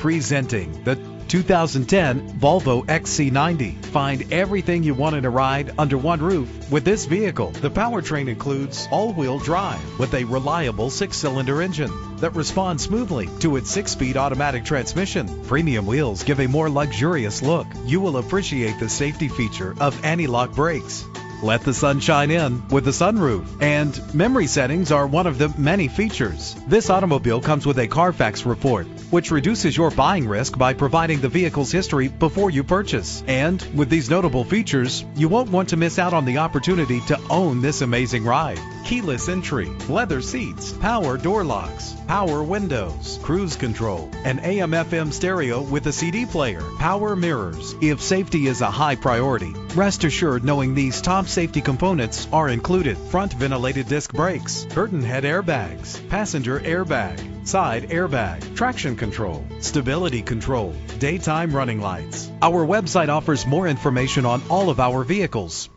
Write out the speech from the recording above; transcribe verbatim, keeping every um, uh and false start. Presenting the two thousand ten Volvo X C ninety. Find everything you want in a ride under one roof with this vehicle. The powertrain includes all-wheel drive with a reliable six-cylinder engine that responds smoothly to its six-speed automatic transmission. Premium wheels give a more luxurious look. You will appreciate the safety feature of anti-lock brakes. Let the sun shine in with the sunroof, and memory settings are one of the many features. This automobile comes with a Carfax report, which reduces your buying risk by providing the vehicle's history before you purchase. And with these notable features, you won't want to miss out on the opportunity to own this amazing ride. Keyless entry, leather seats, power door locks, power windows, cruise control, an A M F M stereo with a C D player, power mirrors. If safety is a high priority, rest assured knowing these top safety components are included: front ventilated disc brakes, curtain head airbags, passenger airbag, side airbag, traction control, stability control, daytime running lights. Our website offers more information on all of our vehicles.